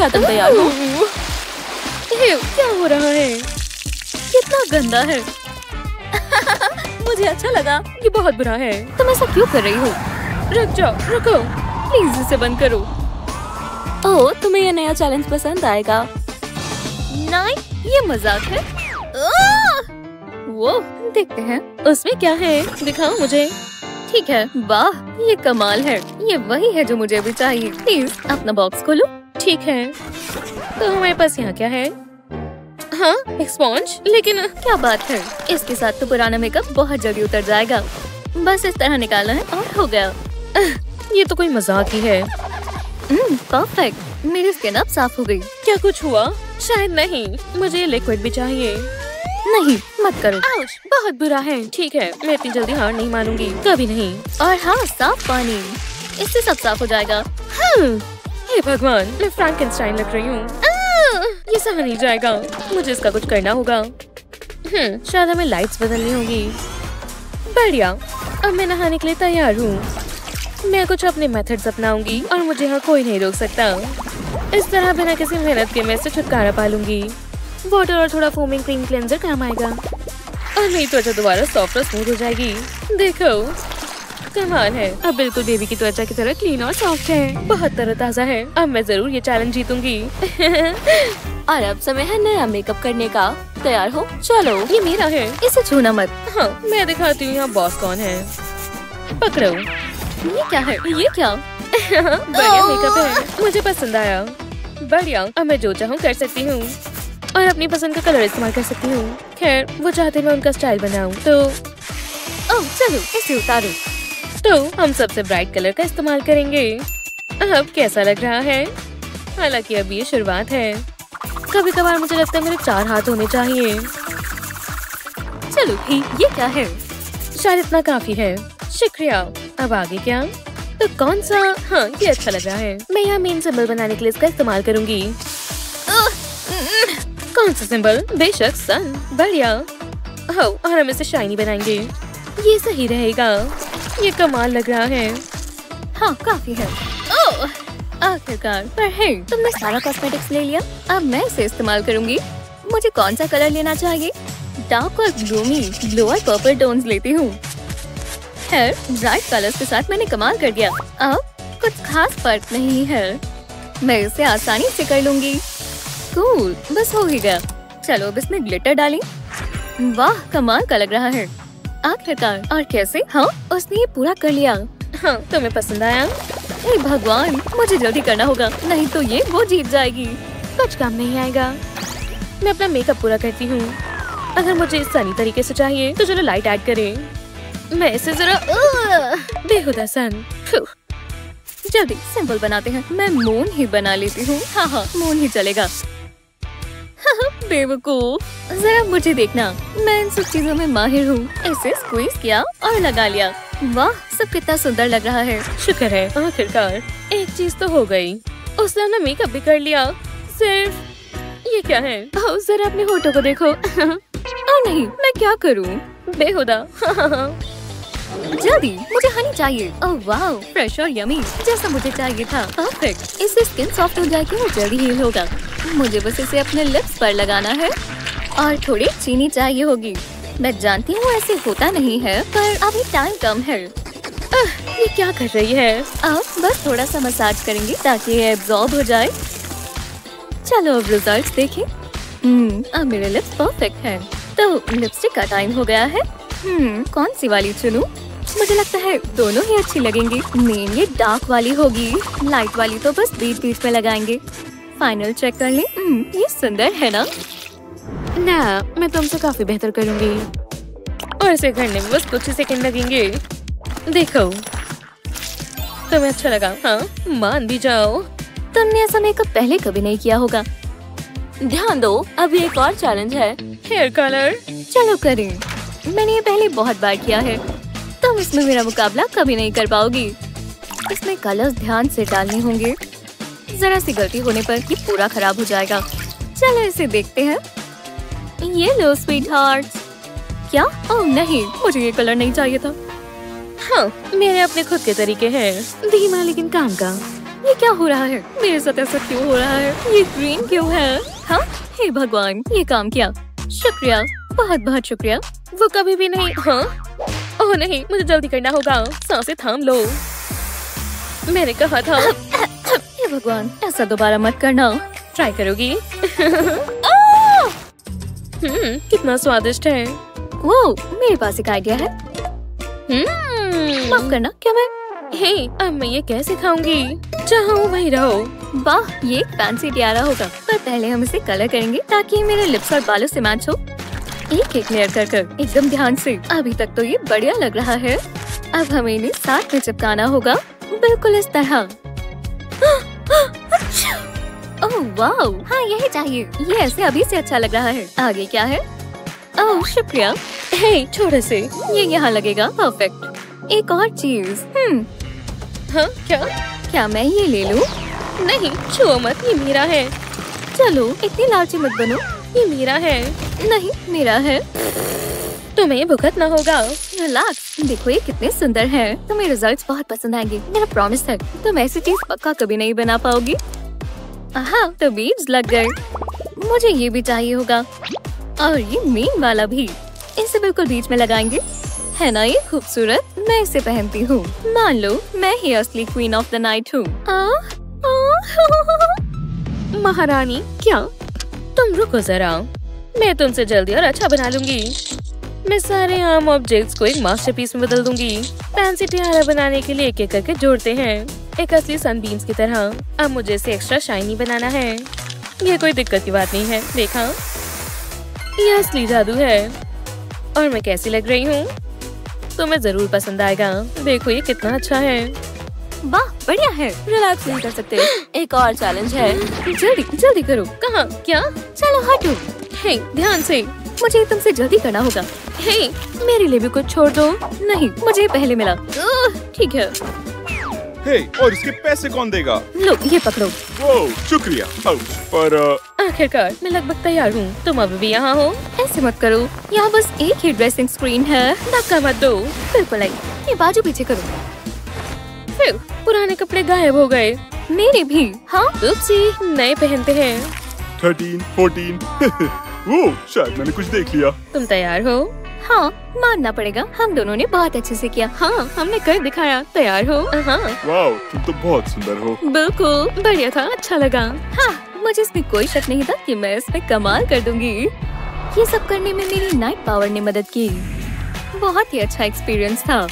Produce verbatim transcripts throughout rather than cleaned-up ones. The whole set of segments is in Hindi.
क्या तुम तैयार हो? क्या हो रहा है? कितना गंदा है। मुझे अच्छा लगा, ये बहुत बुरा है। तुम ऐसा क्यों कर रही हो? रुक जाओ, रुको, प्लीज इसे बंद करो। ओह, तुम्हें ये नया चैलेंज पसंद आएगा। नहीं, ये मजाक है। वो देखते हैं उसमें क्या है, दिखाओ मुझे। ठीक है, वाह ये कमाल है, ये वही है जो मुझे भी चाहिए। प्लीज अपना बॉक्स खोलो। ठीक है, तो हमारे पास यहाँ क्या है? हाँ, एक स्पॉन्ज। लेकिन क्या बात है, इसके साथ तो पुराना मेकअप बहुत जल्दी उतर जाएगा। बस इस तरह निकालना है और हो गया। ये तो कोई मजाक ही है। परफेक्ट, मेरी स्किन अब साफ हो गई। क्या कुछ हुआ? शायद नहीं। मुझे लिक्विड भी चाहिए। नहीं, मत करो। आउच, बहुत बुरा है। ठीक है, मैं इतनी जल्दी हार नहीं मानूंगी, कभी नहीं। और हाँ, साफ पानी, इससे सब साफ हो जाएगा। हाँ। हे भगवान, मैं फ्रैंकनस्टाइन लग रही हूँ। ये सहा नहीं जाएगा, मुझे इसका कुछ करना होगा। शायद हमें लाइट्स बदलनी होगी। बढ़िया, अब मैं नहाने के लिए तैयार हूँ। मैं कुछ अपने मेथड्स अपनाऊंगी और मुझे यहाँ कोई नहीं रोक सकता। इस तरह बिना किसी मेहनत के मैं इससे छुटकारा पा लूंगी। वाटर और थोड़ा फोमिंग क्रीम क्लेंजर काम आएगा और मेरी त्वचा दोबारा सॉफ्ट और स्मूथ हो जाएगी। देखो, कमाल है, अब बिल्कुल बेबी की त्वचा की तरह क्लीन और सॉफ्ट है। बहुत तरोताजा है, अब मैं जरूर ये चैलेंज जीतूंगी। और अब समय है नया मेकअप करने का। तैयार हो? चलो, ये मेरा है, इसे छूना मत। हाँ, मैं दिखाती हूँ यहाँ बॉस कौन है। पकड़ो। ये क्या है? ये क्या? बढ़िया मेकअप है, मुझे पसंद आया। बढ़िया, अब मैं जो चाहूँ कर सकती हूँ और अपनी पसंद का कलर इस्तेमाल कर सकती हूँ। खैर, वो चाहते मैं उनका स्टाइल बनाऊँ तो ओह, चलो इसे उतारूँ। तो हम सबसे ब्राइट कलर का इस्तेमाल करेंगे। अब कैसा लग रहा है? हालांकि अब ये शुरुआत है। कभी कभार मुझे लगता है मेरे चार हाथ होने चाहिए। चलो ठीक, ये क्या है? शायद इतना काफी है, शुक्रिया। अब आगे क्या? तो कौन सा? हाँ, ये अच्छा लग रहा है। मैं यहाँ मेन सिंबल बनाने के लिए इसका इस्तेमाल करूँगी। कौन सा सिंबल? बेशक सन। बढ़िया, हो, और हम इसे शाइनी बनाएंगे। ये सही रहेगा, ये कमाल लग रहा है। हाँ, काफी है। ओह, आखिरकार। पर है, तुमने सारा कॉस्मेटिक्स ले लिया, अब मैं इसे इस्तेमाल करूंगी। मुझे कौन सा कलर लेना चाहिए? डार्क और ग्लूमी ब्लू और पर्पल टोन्स लेती हूँ। खैर, ब्राइट कलर्स के साथ मैंने कमाल कर दिया। अब कुछ खास फर्क नहीं है, मैं इसे आसानी से कर लूंगी। कूल, बस हो ही गया। चलो, अब इसमें ग्लिटर डालें। वाह, कमाल का लग रहा है। आखिरकार, और कैसे? हाँ, उसने ये पूरा कर लिया। हाँ, तुम्हें पसंद आया? हे भगवान, मुझे जल्दी करना होगा, नहीं तो ये वो जीत जाएगी। कुछ काम नहीं आएगा। मैं अपना मेकअप पूरा करती हूँ। अगर मुझे सनी तरीके से चाहिए तो चलो लाइट ऐड करें। मैं इसे जरा बेहुदा सन। जल्दी सिंपल बनाते हैं। मैं मून ही बना लेती हूँ। हाँ हाँ, मून ही चलेगा। बेवकूफ, जरा मुझे देखना, मैं इन सब चीजों में माहिर हूँ। इसे स्क्वीज किया और लगा लिया। वाह, सब कितना सुंदर लग रहा है। शुक्र है, आखिरकार एक चीज तो हो गई। उसने अपना मेकअप भी कर लिया। सिर्फ ये क्या है? ओ, जरा अपने होठों को देखो। और नहीं, मैं क्या करूँ? बेहुदा। जल्दी, मुझे हनी चाहिए। ओह वाह, फ्रेश और यमी, जैसा मुझे चाहिए था। परफेक्ट, इससे स्किन सॉफ्ट हो जाएगी और जल्दी हील होगा। मुझे बस इसे अपने लिप्स पर लगाना है और थोड़ी चीनी चाहिए होगी। मैं जानती हूँ ऐसे होता नहीं है, पर अभी टाइम कम है। आ, ये क्या कर रही है? अब बस थोड़ा सा मसाज करेंगे ताकि ये एब्जॉर्ब हो जाए। चलो, अब रिजल्ट देखें। अब मेरे लिप्स परफेक्ट है। तो लिपस्टिक का टाइम हो गया है। हम्म, कौन सी वाली चुनूं? मुझे लगता है दोनों ही अच्छी लगेंगी। मेन ये डार्क वाली होगी, लाइट वाली तो बस बीच बीच में लगाएंगे। फाइनल चेक कर लें। हम्म, ये सुंदर है ना? ना, मैं तुमसे काफी बेहतर करूंगी। और इसे करने में बस कुछ ही सेकंड लगेंगे। देखो, तुम्हें अच्छा लगा? हाँ, मान भी जाओ। तुमने ऐसा मेकअप पहले कभी नहीं किया होगा। ध्यान दो, अब एक और चैलेंज है, हेयर कलर। चलो करें, मैंने ये पहले बहुत बार किया है। तुम इसमें मेरा मुकाबला कभी नहीं कर पाओगी। इसमें कलर्स ध्यान से डालने होंगे। जरा सी गलती होने पर ये पूरा खराब हो जाएगा। चलो इसे देखते हैं। ये लो स्वीट हार्ट्स। क्या? ओह नहीं, मुझे ये कलर नहीं चाहिए था। हाँ, मेरे अपने खुद के तरीके हैं, धीमा लेकिन काम का। ये क्या हो रहा है? मेरे साथ ऐसा क्यों हो रहा है? ये ग्रीन क्यों है? हाँ, हे भगवान, ये काम किया, शुक्रिया, बहुत बहुत शुक्रिया। वो कभी भी नहीं। हाँ, ओह नहीं, मुझे जल्दी करना होगा। सांसें थाम लो, मैंने कहा था। हे भगवान, ऐसा दोबारा मत करना। ट्राई करोगी? हम्म, कितना स्वादिष्ट है। वो मेरे पास एक आइडिया है। हम्म, माफ करना, क्या मैं? हे, अब मैं ये कैसे खाऊंगी? जहाँ हो वहीं रहो। वाह, ये फैंसी टियारा होगा, पर पहले हम इसे कलर करेंगे ताकि ये मेरे लिप्स और बालों से मैच हो। एक एक लेयर कर कर एकदम ध्यान से। अभी तक तो ये बढ़िया लग रहा है। अब हमें इन्हें साथ में चिपकाना होगा, बिल्कुल इस तरह। ओह वाह, हाँ यही चाहिए। ये ऐसे अभी से अच्छा लग रहा है। आगे क्या है? ओह शुक्रिया। हे, छोटे से ये यहाँ लगेगा, परफेक्ट। एक और चीज। हम्म, हाँ क्या? क्या मैं ये ले लूँ? नहीं, छुओ मत, ये मेरा है। चलो, इतनी लालची मत बनो। ये मेरा है। नहीं, मेरा है। तुम्हें भुगतना होगा। रिलैक्स, देखो ये कितने सुंदर है। तुम्हें रिजल्ट्स बहुत पसंद आएंगे, मेरा प्रॉमिस है। तुम ऐसी चीज पक्का कभी नहीं बना पाओगी। हाँ, तो बीड्स लग गए। मुझे ये भी चाहिए होगा, और ये मेन वाला भी। इसे बिल्कुल बीच में लगाएंगे, है ना? ये खूबसूरत, मैं इसे पहनती हूँ। मान लो मैं ही असली क्वीन ऑफ द नाइट हूँ। महारानी, क्या तुम? रुको जरा, मैं तुमसे जल्दी और अच्छा बना लूंगी। मैं सारे आम ऑब्जेक्ट्स को एक मास्टरपीस में बदल दूंगी। फैंसी टियारा बनाने के लिए एक एक करके जोड़ते हैं, एक असली सनबीम्स की तरह। अब मुझे इसे एक्स्ट्रा शाइनी बनाना है। ये कोई दिक्कत की बात नहीं है। देखा, ये असली जादू है। और मैं कैसी लग रही हूँ? तुम्हें जरूर पसंद आएगा। देखो ये कितना अच्छा है। वाह, बढ़िया है। रिलैक्स नहीं कर सकते। एक और चैलेंज है। जल्दी जल्दी करो। कहाँ? क्या? चलो हटो। हे, ध्यान से, मुझे तुमसे जल्दी करना होगा। हे, मेरे लिए भी कुछ छोड़ दो। नहीं, मुझे पहले मिला। ठीक है। हे, और इसके पैसे कौन देगा? लो, ये पकड़ो। वो शुक्रिया। पर आखिरकार मैं लगभग तैयार हूँ। तुम अब भी यहाँ हो? ऐसे मत करो, यहाँ बस एक ही ड्रेसिंग स्क्रीन है। धक्का मत दो। बिल्कुल आई, ये बाजू पीछे करो। फिर पुराने कपड़े गायब हो गए, मेरे भी। हाँ, नए पहनते हैं। Thirteen, fourteen. वो शायद मैंने कुछ देख लिया। तुम तैयार हो? हाँ, मानना पड़ेगा, हम दोनों ने बहुत अच्छे से किया। हाँ, हमने कर दिखाया। तैयार हो? हाँ। वाओ, तुम तो बहुत सुंदर हो। बिल्कुल, बढ़िया था, अच्छा लगा। हाँ, मुझे इसमें कोई शक नहीं था कि मैं इसमें कमाल कर दूंगी। ये सब करने में मेरी नाइट पावर ने मदद की। बहुत ही अच्छा एक्सपीरियंस था।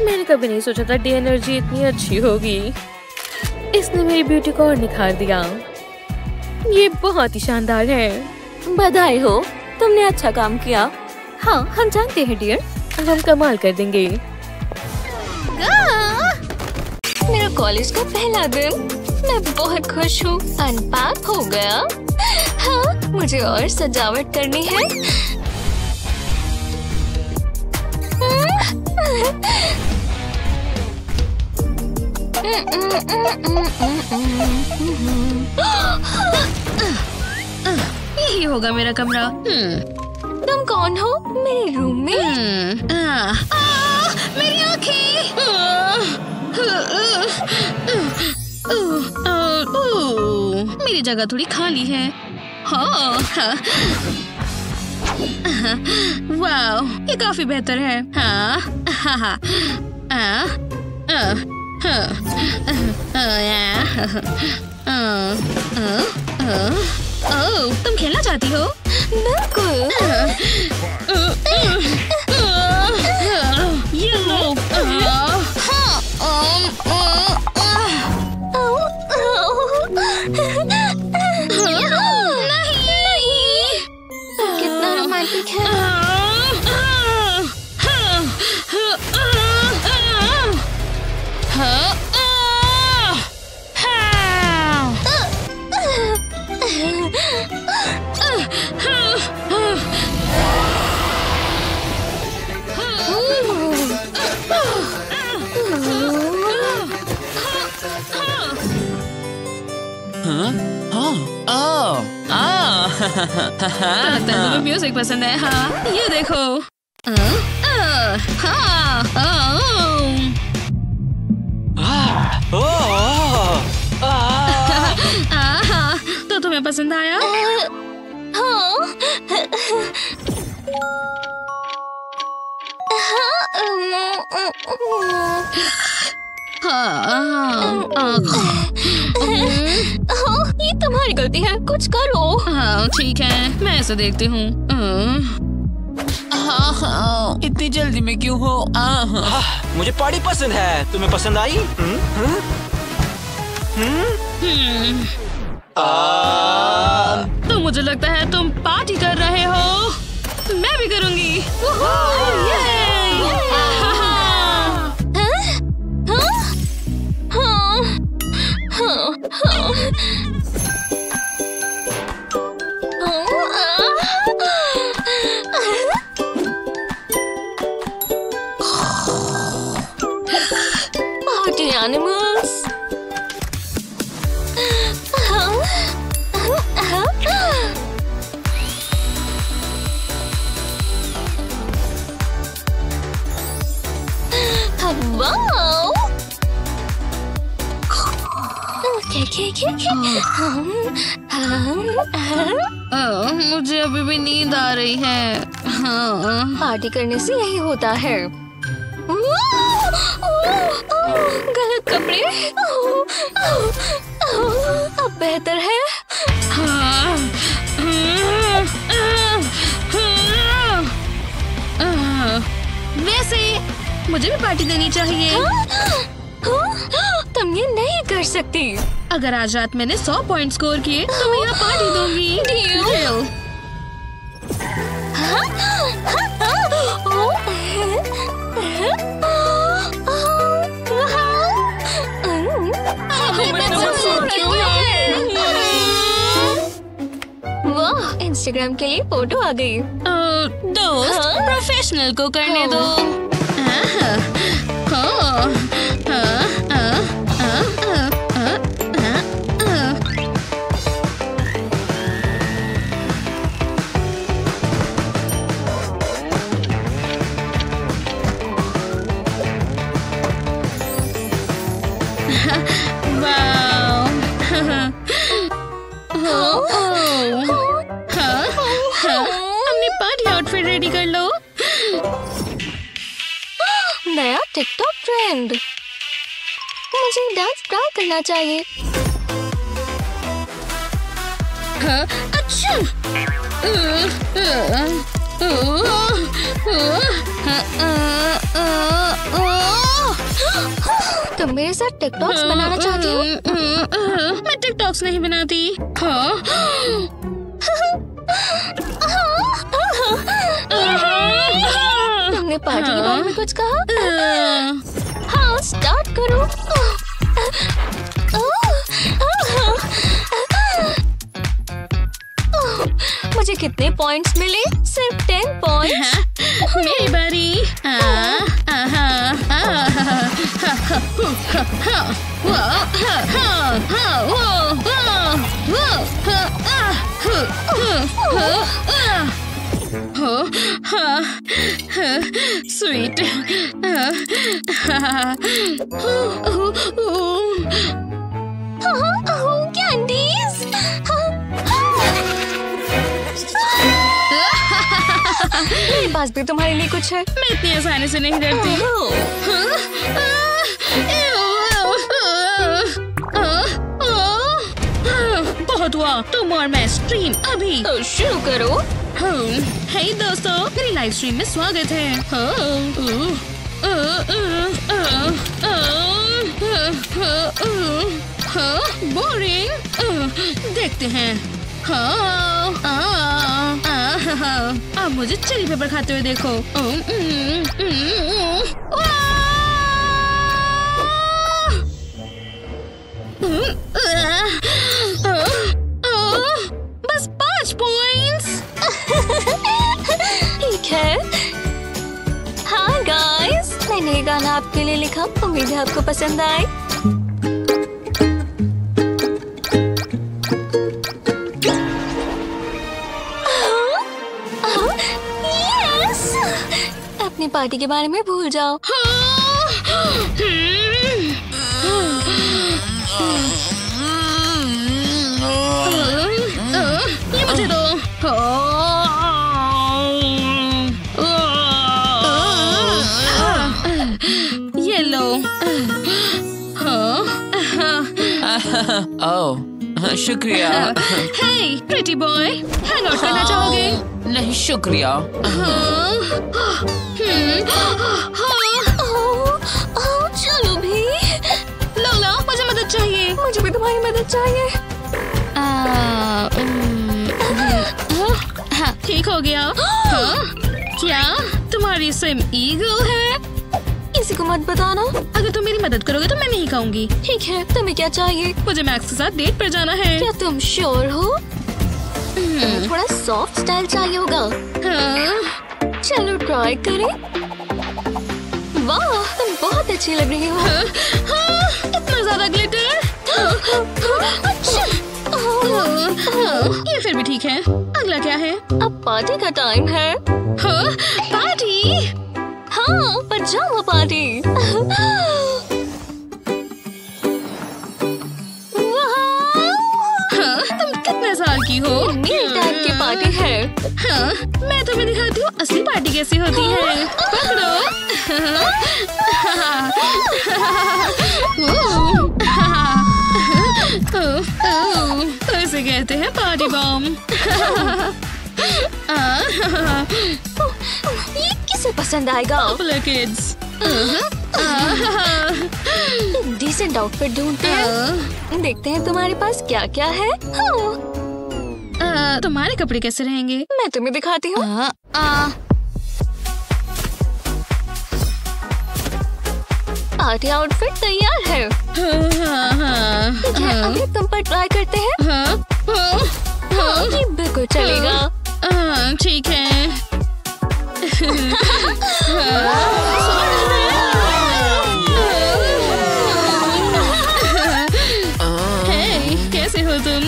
मैंने कभी नहीं सोचा था डे एनर्जी इतनी अच्छी होगी। इसने मेरी ब्यूटी को और निखार दिया। ये बहुत ही शानदार है। बधाई हो, तुमने अच्छा काम किया। हाँ, हम जानते हैं डियर, हम कमाल कर देंगे। मेरा कॉलेज का पहला दिन, मैं बहुत खुश हूँ। अनपैक हो गया। हाँ, मुझे और सजावट करनी है। यही होगा मेरा कमरा। तुम कौन हो? मेरे रूम में? मेरी आँखें। मेरी जगह थोड़ी खाली है। वाओ, ये काफी बेहतर है। ओह, तुम खेलना चाहती हो? बिल्कुल। नहीं, कितना रोमांटिक है। लगता है तुम्हें म्यूजिक पसंद है। हाँ, ये देखो। हाँ, ओह आहा, तो तुम्हें पसंद आया? ये तुम्हारी गलती है, कुछ करो। हाँ ठीक है, मैं ऐसा देखती हूँ। इतनी जल्दी में क्यों हो? हाँ, मुझे पार्टी पसंद है, तुम्हें पसंद आई? तो मुझे लगता है तुम पार्टी कर रहे हो। मैं भी करूँगी। Party animals. Wow. मुझे अभी भी नींद आ रही है। पार्टी करने से यही होता है। गलत कपड़े। अब बेहतर है। वैसे मुझे भी पार्टी देनी चाहिए। तुम ये नहीं कर सकती। अगर आज रात मैंने सौ पॉइंट स्कोर किए तो मैं यहाँ पार्टी दूंगी। वाह, इंस्टाग्राम के लिए फोटो आ गई। दोस्त, प्रोफेशनल को करने दो। रेडी कर लो। नया टिकटॉक ट्रेंड। मुझे डांस ट्राई करना चाहिए। हाँ, अच्छा। तुम मेरे साथ टिकटॉक्स बनाना चाहती हो? मैं टिकटॉक्स नहीं बनाती। हाँ। तुमने पार्टी के बारे में कुछ कहा? हाँ, स्टार्ट करो। मुझे कितने पॉइंट्स मिले? सिर्फ टेन पॉइंट्स। मेरी बारी। हो हाँ स्वीट। कैंडीज। मेरे पास भी तुम्हारे लिए कुछ है। मैं इतनी आसानी से नहीं डरती। बहुत हुआ, तुम और मैं स्ट्रीम अभी तो शुरू करो। हे दोस्तों, मेरी लाइव स्ट्रीम में स्वागत है। बोरिंग, देखते हैं। अब मुझे चिली पेपर खाते हुए देखो। बस पाँच पॉइंट्स। ठीक है। हाँ गाइस, मैंने ये गाना आपके लिए लिखा, उम्मीद है आपको पसंद आए। यस, अपनी पार्टी के बारे में भूल जाओ। शुक्रिया। Hey pretty boy, hang out करना चाहोगे? नहीं शुक्रिया। चलो भी लोला, मुझे मदद चाहिए। मुझे भी तुम्हारी मदद चाहिए। हाँ ठीक हो गया। क्या तुम्हारी स्विम ईगल है? किसी को मत बताना। अगर तुम मेरी मदद करोगे तो मैं नहीं खाऊंगी। ठीक है, तुम्हें क्या चाहिए? मुझे मैक्स के साथ डेट पर जाना है। क्या तुम श्योर हो? तुम्हें थोड़ा सॉफ्ट स्टाइल चाहिए होगा। हाँ। चलो ट्राई करें। वाह, तुम बहुत अच्छी लग रही हो। हाँ, हाँ, इतना ज्यादा ग्लिटर। हाँ, हाँ, अच्छा। हाँ, हाँ, ये फिर भी ठीक है। अगला क्या है? अब पार्टी का टाइम है। हाँ, पार्टी। हाँ, पजामा पार्टी। हाँ, तुम कितने साल की हो? मेरी टाइप की पार्टी है। हाँ, मैं तुम्हें दिखाती हूँ असली पार्टी कैसी होती है। पकड़ो। तो इसे कहते हैं पार्टी बम। से पसंद आएगा किड्स। डिसेंट आउटफिट ढूंढते हैं। देखते हैं तुम्हारे पास क्या क्या है। हाँ। तुम्हारे कपड़े कैसे रहेंगे? मैं तुम्हें दिखाती हूँ। पार्टी आउटफिट तैयार है। हाँ, हाँ, हाँ, अभी तुम पर ट्राई करते हैं। हाँ, हाँ, हाँ, ये बिल्कुल चलेगा। ठीक है। Hey, कैसे हो तुम?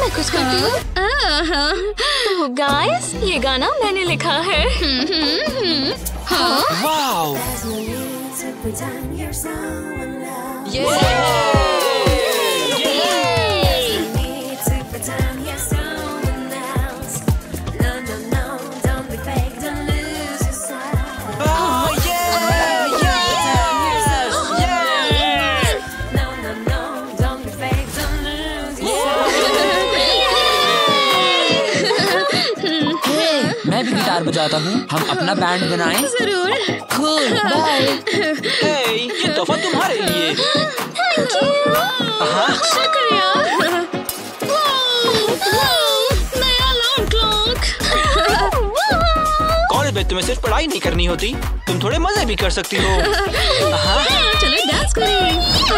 मैं कुछ करती हूँ। तो गाइस, ये गाना मैंने लिखा है। वाओ। बजाता हूँ। हम अपना बैंड बनाएं। जरूर। Cool. Hey, ये तोहफा तुम्हारे लिए। Thank you. शुक्रिया। नया अलार्म क्लॉक। कॉलेज में तुम्हें सिर्फ पढ़ाई नहीं करनी होती, तुम थोड़े मजे भी कर सकती हो। चलो डांस करें।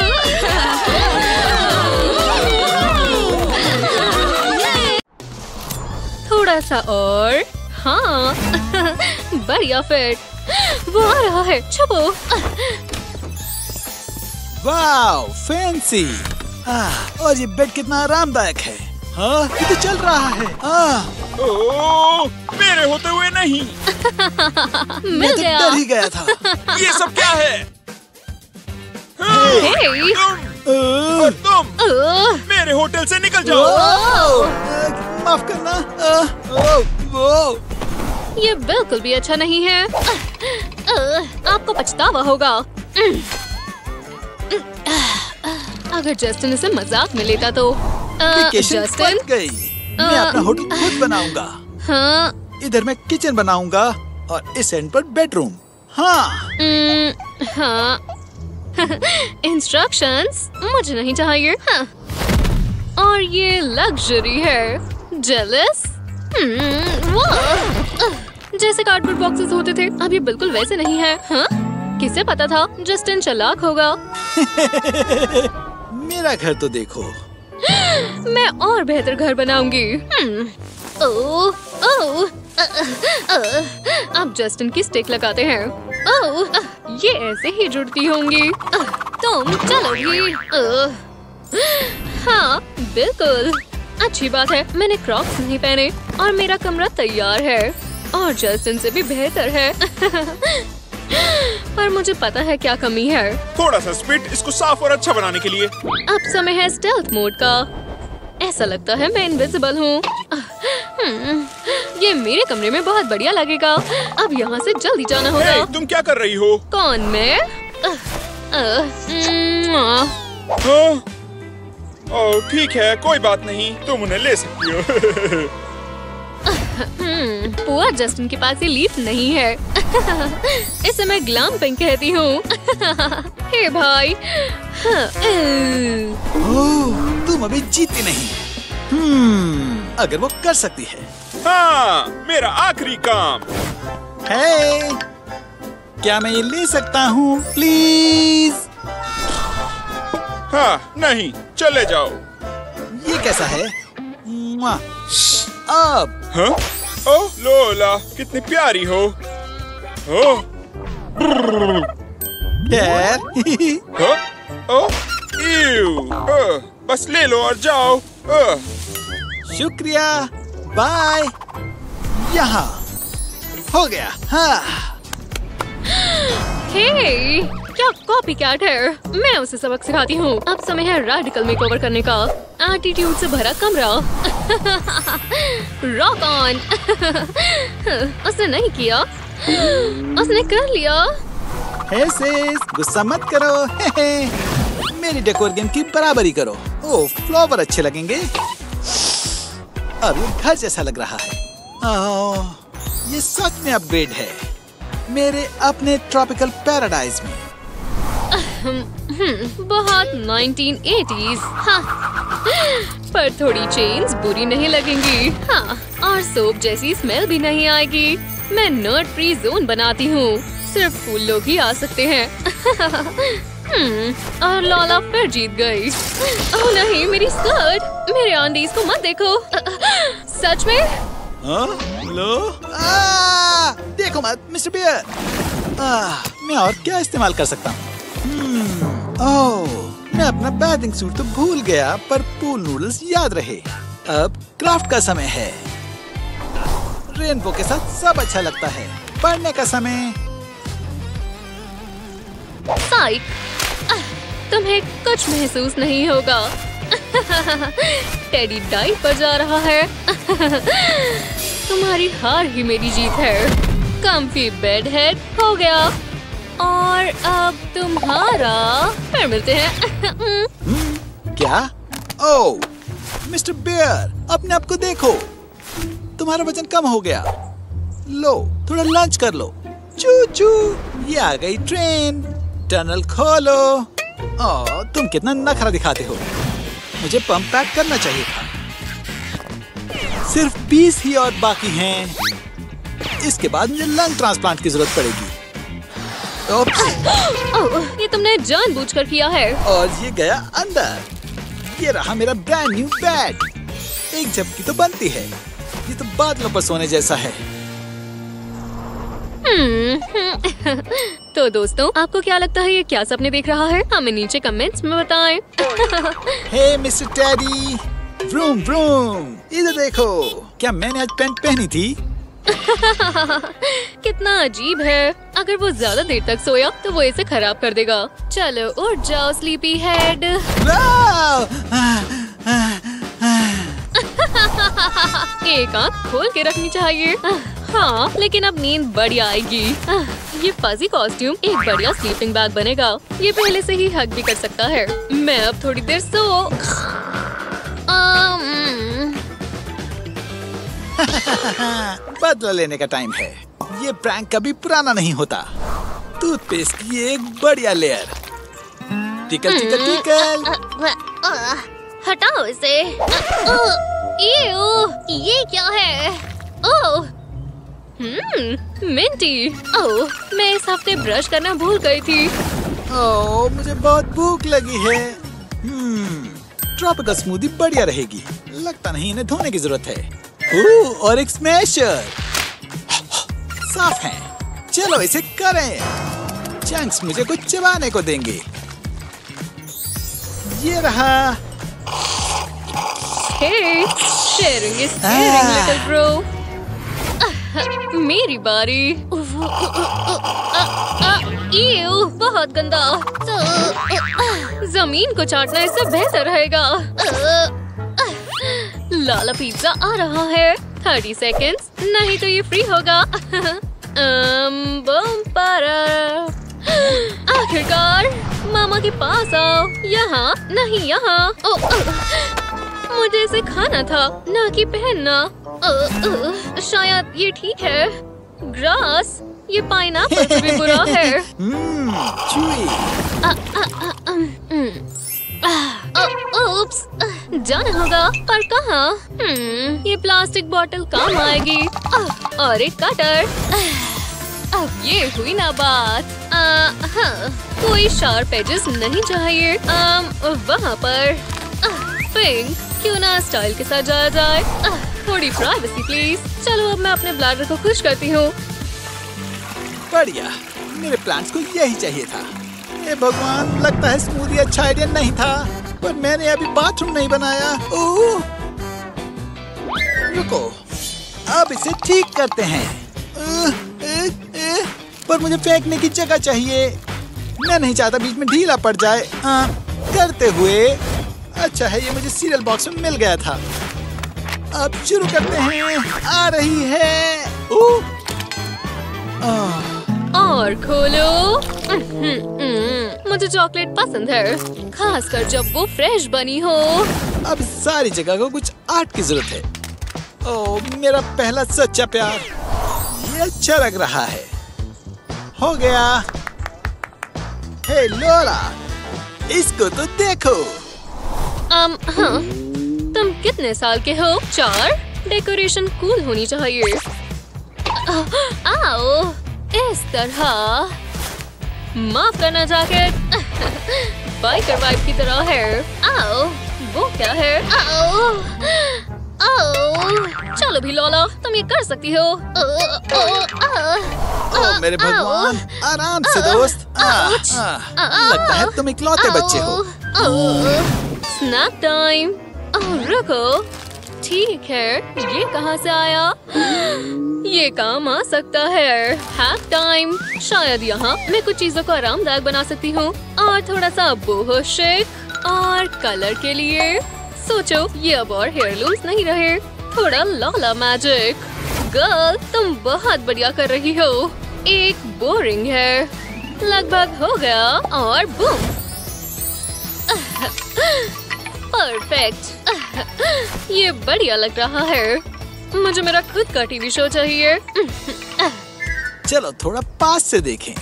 थोड़ा सा और। हाँ, बढ़िया फिट। वो आ रहा है, छुपो। वाव, फैंसी। और ये बेड कितना आरामदायक है। हाँ, ये तो चल रहा है। ओ, मेरे होते हुए नहीं। मिल गया। मैं तो डर ही गया था। ये सब क्या है? हे, तुम और तुम मेरे होटल से निकल जाओ। माफ करना, ये बिल्कुल भी अच्छा नहीं है। आपको पछतावा होगा। अगर जस्टिन इसे मजाक में लेता तो। जस्टिन गई। मैं अपना होटल खुद बनाऊंगा। हाँ। इधर मैं किचन बनाऊंगा और इस एंड पर बेडरूम। हाँ। हाँ। इंस्ट्रक्शंस मुझे नहीं चाहिए। हाँ। और ये लग्जरी है। जेलस? वाह, जैसे कार्डबोर्ड बॉक्सेस होते थे, अब ये बिल्कुल वैसे नहीं है। हाँ? किसे पता था जस्टिन चालाक होगा। मेरा घर तो देखो। मैं और बेहतर घर बनाऊंगी। ओह, ओह, अब जस्टिन की स्टिक लगाते हैं। ओह, ये ऐसे ही जुड़ती होंगी। तुम चलोगी। हाँ, बिल्कुल। अच्छी बात है, मैंने क्रॉक्स नहीं पहने और मेरा कमरा तैयार है। और जस्टिन से भी बेहतर है। पर मुझे पता है क्या कमी है। थोड़ा सा स्पिट, इसको साफ और अच्छा बनाने के लिए। अब समय है स्टेल्थ मोड का। ऐसा लगता है मैं इनविजिबल हूँ। ये मेरे कमरे में बहुत बढ़िया लगेगा। अब यहाँ से जल्दी जाना होगा। hey, तुम क्या कर रही हो? कौन मैं? आ, आ, ओह ठीक है, कोई बात नहीं, तुम उन्हें ले सकती हो। पुअर जस्टिन के पास ये लीफ नहीं है। इस समय ग्लैम पिंक कहती हूँ। हे भाई, ओह तुम अभी जीती नहीं। हम्म, अगर वो कर सकती है। हाँ, मेरा आखिरी काम है। क्या मैं ये ले सकता हूँ प्लीज? हाँ नहीं, चले जाओ। ये कैसा है? अब हाँ? ओ लोला, कितनी प्यारी हो। ओ यार, ओ ओ इव, बस ले लो और जाओ। ओ शुक्रिया, बाय। यहाँ हो गया। हाँ हे, क्या कॉपीकैट है। मैं उसे सबक सिखाती हूँ। अब समय है रेडिकल मेकओवर करने का। एटीट्यूड से भरा कमरा। Rock on. उसने नहीं किया, उसने कर लिया। हे सेस, गुस्सा मत करो। हे हे, मेरी डेकोर गेम की बराबरी करो। ओ फ्लावर अच्छे लगेंगे। अब ये घर जैसा लग रहा है। ओ, ये सच में अपग्रेड है मेरे अपने ट्रॉपिकल पैराडाइज में। बहुत नाइनटीन एटीज़। हाँ, पर थोड़ी चेन्स बुरी नहीं लगेंगी। हाँ, और सोप जैसी स्मेल भी नहीं आएगी। मैं नर्ड फ्री जोन बनाती हूँ, सिर्फ फूल लोग ही आ सकते हैं। और लॉला फिर जीत गई। ओह नहीं, मेरी स्कर्ट, मेरे आंडीज को मत देखो। सच में? हाँ, लो। आ, देखो मत मिस्टर बियर। आ, मैं और क्या इस्तेमाल कर सकता हूँ? Hmm. Oh, मैं अपना बैथिंग सूट तो भूल गया, पर पूल नूडल्स याद रहे। अब क्राफ्ट का समय है। रेनबो के साथ सब अच्छा लगता है। पढ़ने का समय। साइक, तुम्हें कुछ महसूस नहीं होगा। टेडी डाइट पर जा रहा है। तुम्हारी हार ही मेरी जीत है। कम्फी बेड हेड हो गया और अब तुम्हारा। फिर मिलते हैं। क्या? ओह मिस्टर बियर, अपने आप को देखो, तुम्हारा वजन कम हो गया। लो थोड़ा लंच कर लो। चू चू, ये आ गई ट्रेन। टनल खोलो। ओह तुम कितना नखरा दिखाते हो। मुझे पंप पैक करना चाहिए था। सिर्फ बीस ही और बाकी हैं। इसके बाद मुझे लंग ट्रांसप्लांट की जरूरत पड़ेगी। ओह, ये तुमने जानबूझकर किया है। और ये गया अंदर। ये रहा मेरा ब्रांड न्यू बैट। एक झपकी तो बनती है। ये तो बादलों पर सोने जैसा है। तो दोस्तों, आपको क्या लगता है ये क्या सपने देख रहा है? हमें नीचे कमेंट्स में बताएं। Hey mister Teddy, broom broom, इधर देखो। क्या मैंने आज पैंट पहनी थी? कितना अजीब है। अगर वो ज्यादा देर तक सोया तो वो इसे खराब कर देगा। चलो उठ जाओ स्लीपी हेड। एक आंख खोल के रखनी चाहिए। हाँ, लेकिन अब नींद बढ़िया आएगी। ये फजी कॉस्ट्यूम एक बढ़िया स्लीपिंग बैग बनेगा। ये पहले से ही हग भी कर सकता है। मैं अब थोड़ी देर सो। बदला लेने का टाइम है। ये प्रैंक कभी पुराना नहीं होता। टूथपेस्ट की एक बढ़िया लेयर। Tackle tackle tackle. हटाओ इसे। ये क्या है? ओह हम्म, मिंटी। ओह, मैं इस हफ्ते ब्रश करना भूल गई थी। ओह, मुझे बहुत भूख लगी है। हम्म, ट्रॉपिकल स्मूदी बढ़िया रहेगी। लगता नहीं इन्हें धोने की जरूरत है। ओह, और एक स्मैशर। साफ है। चलो इसे करें। चंक्स मुझे कुछ चबाने को देंगे। ये रहा। Hey, sharing is caring little bro. मेरी बारी। ईव, बहुत गंदा। जमीन को चाटना इससे बेहतर रहेगा। लाला पिज्जा आ रहा है। थर्टी सेकंड्स, नहीं तो ये फ्री होगा। अम बम पारा। आखिरकार मामा के पास आओ। यहाँ नहीं, यहाँ। मुझे इसे खाना था ना कि पहनना। आ, आ, शायद ये ठीक है। ग्रास, ये पाइनएप्पल से भी बुरा है। आ, आ, आ, आ, आ, ओप्स, जाना होगा। पर कहाँ? ये प्लास्टिक बोतल काम आएगी। आ, और एक कटर। अब ये हुई ना बात। आ, हाँ, कोई शार्प एजेस नहीं चाहिए। आम, वहाँ पर आ, पिंक क्यों ना स्टाइल के साथ जाया जाए। आ, थोड़ी प्राइवेसी प्लीज। चलो अब मैं अपने ब्लैडर को खुश करती हूँ। बढ़िया, मेरे प्लांट्स को यही चाहिए था। ए भगवान, लगता है स्मूदी अच्छा आइडिया नहीं था। पर मैंने अभी बाथरूम नहीं बनाया। ओह, रुको, अब इसे ठीक करते हैं। पर मुझे फेंकने की जगह चाहिए। मैं नहीं चाहता बीच में ढीला पड़ जाए। आ, करते हुए अच्छा है ये मुझे सीरियल बॉक्स में मिल गया था। अब शुरू करते हैं। आ रही है। ओ, आ, और खोलो। मुझे चॉकलेट पसंद है, खासकर जब वो फ्रेश बनी हो। अब सारी जगह को कुछ आर्ट की जरूरत है। ओ, मेरा पहला सच्चा प्यार। ये अच्छा लग रहा है। हो गया। हे लोरा, इसको तो देखो। um, हाँ, तुम कितने साल के हो? चार। डेकोरेशन कूल होनी चाहिए। आओ, इस तरह। माफ करना, जैकेट बाइकर वाइब की तरह है। आओ, वो क्या है? आओ, आओ। चलो भी लोला, तुम ये कर सकती हो। ओ, ओ, आ, ओ, मेरे भगवान, आराम से दोस्त। आ, आ, लगता है तुम इकलौते बच्चे हो। Snack time. रुको, ठीक है, ये कहाँ से आया? ये काम आ सकता है। Hack time. शायद यहाँ मैं कुछ चीजों को आरामदायक बना सकती हूँ। और थोड़ा सा बोहो शेक। और कलर के लिए सोचो, ये अब और हेयरलूम्स नहीं रहे। थोड़ा लॉला मैजिक। गर्ल, तुम बहुत बढ़िया कर रही हो। एक बोरिंग है, लगभग हो गया। और बूम, परफेक्ट। ये बढ़िया लग रहा है। मुझे मेरा खुद का टीवी शो चाहिए। चलो थोड़ा पास से देखें।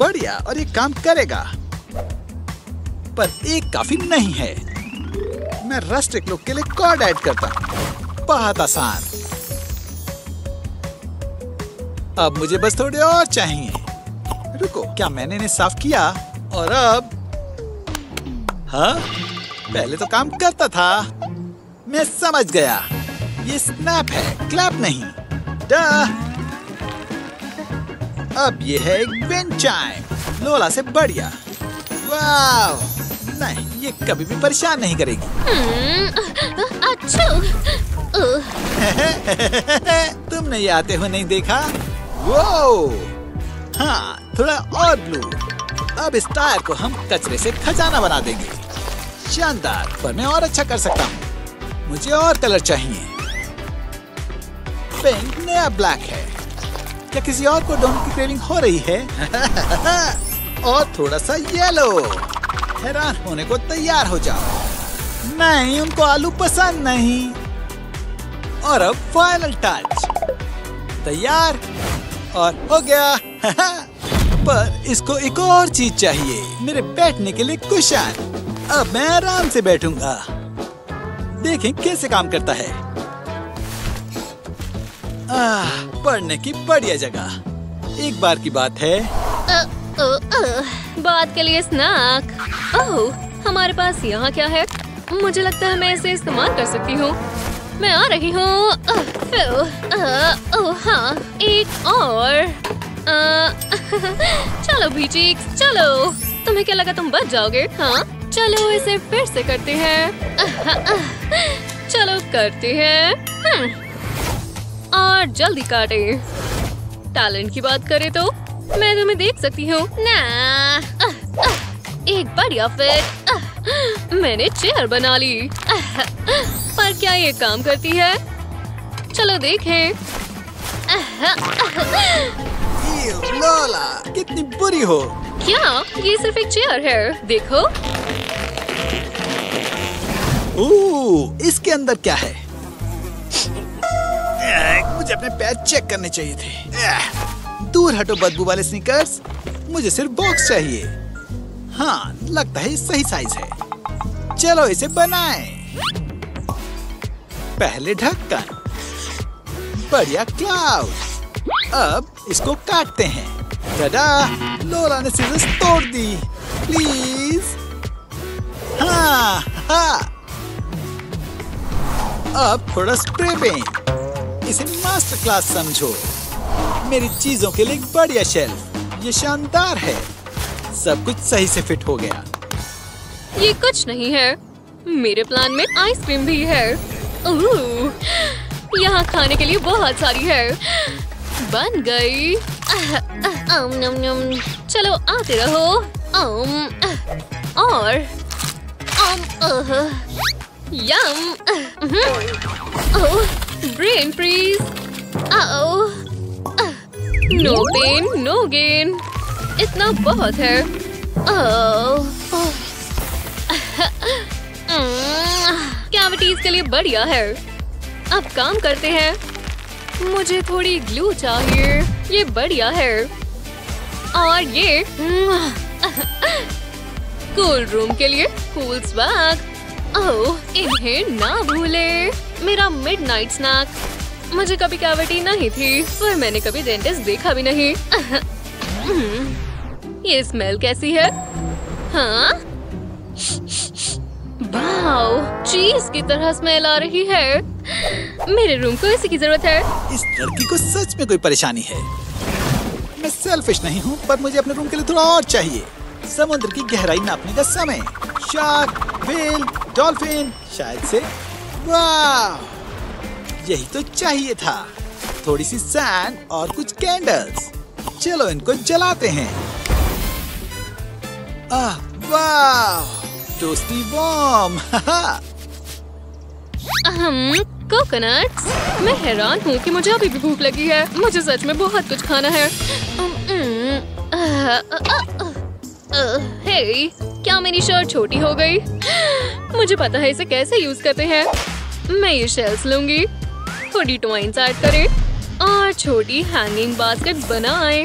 बढ़िया, और ये काम करेगा। पर एक काफी नहीं है। मैं रस्टिक लुक के लिए कॉर्ड ऐड करता हूँ। बहुत आसान। अब मुझे बस थोड़े और चाहिए। रुको, क्या मैंने इन्हें साफ किया? और अब हाँ, पहले तो काम करता था। मैं समझ गया, ये स्नैप है, क्लैप नहीं। अब ये है एक विंड चाइम, लोला से बढ़िया। वाव, नहीं, ये कभी भी परेशान नहीं करेगी। अच्छा, तुमने ये आते हुए नहीं देखा। वो हाँ, थोड़ा और ब्लू। अब इस टायर को हम कचरे से खजाना बना देंगे। शानदार, पर मैं और अच्छा कर सकता हूँ। मुझे और कलर चाहिए। पिंक नया ब्लैक है। क्या किसी और को डोनट की क्रेविंग हो रही है? और थोड़ा सा येलो। हैरान होने को तैयार हो जाओ। नहीं, उनको आलू पसंद नहीं। और अब फाइनल टच। तैयार। और हो गया। पर इसको एक और चीज चाहिए, मेरे बैठने के लिए कुशन। अब मैं आराम से बैठूंगा। देखें कैसे काम करता है। आ, पढ़ने की बढ़िया जगह। एक बार की बात है। ओ, ओ, ओ, बात के लिए स्नैक। ओह, हमारे पास यहाँ क्या है? मुझे लगता है मैं इसे इस्तेमाल कर सकती हूँ। मैं आ रही हूँ। हाँ, एक और। आ, चलो भी चीक्स, चलो। तुम्हें क्या लगा तुम बच जाओगे? हाँ, चलो इसे फिर से करते हैं। चलो करते हैं। और जल्दी काटे। टैलेंट की बात करें तो मैं तुम्हें देख सकती हूँ। एक बढ़िया फिट। मैंने चेयर बना ली। पर क्या ये काम करती है? चलो देखें। लोला, कितनी बुरी हो। क्या? ये सिर्फ एक चेयर है, देखो। ओह, इसके अंदर क्या है? मुझे अपने पैर चेक करने चाहिए थे। दूर हटो बदबू वाले स्नीकर्स, मुझे सिर्फ बॉक्स चाहिए। हाँ, लगता है सही साइज है। चलो इसे बनाएं। पहले ढक्कन, बढ़िया क्लाउड। अब इसको काटते हैं। दादा, लोला ने सीज़र्स तोड़ दी। प्लीज। हाँ हाँ। अब थोड़ा स्प्रे पेंट। इसे मास्टर क्लास समझो। मेरी चीजों के लिए एक बढ़िया शेल्फ। ये शानदार है। सब कुछ सही से फिट हो गया। ये कुछ नहीं है। मेरे प्लान में आइसक्रीम भी है। ओह, यहाँ खाने के लिए बहुत सारी है। बन गई। अम नम नम। चलो आते रहो। अम और um ah yum. Oh brain freeze. आओ, नो पेन नो गेन। इतना बहुत है। कैविटीज के लिए बढ़िया है। अब काम करते हैं। मुझे थोड़ी ग्लू चाहिए। ये बढ़िया है। और ये कूल रूम के लिए कूल स्वैग। ओह, इन्हें ना भूले। मेरा मिडनाइट स्नैक। मुझे कभी कैविटी नहीं थी और मैंने कभी डेंटिस्ट देखा भी नहीं। ये स्मेल कैसी है? हाँ? वाव, चीज की तरह स्मेल आ रही है। मेरे रूम को इसी की जरूरत है। इस लड़की को सच में कोई परेशानी है। मैं सेल्फिश नहीं हूँ, पर मुझे अपने रूम के लिए थोड़ा और चाहिए। समुद्र की गहराई नापने का समय। शार्क, व्हेल, डॉल्फिन, शायद से। वाह, यही तो चाहिए था। थोड़ी सी सैंड और कुछ कैंडल्स। चलो इनको जलाते हैं। आह, वाह, टोस्टी बॉम। हम कोकोनट्स। मैं हैरान हूँ कि मुझे अभी भी भूख लगी है। मुझे सच में बहुत कुछ खाना है। हे, क्या मेरी शर्ट छोटी हो गई? मुझे पता है इसे कैसे यूज करते हैं। मैं ये शेल्स लूंगी। थोड़ी टॉइंस ऐड करें और छोटी हैंगिंग बास्केट बनाएं।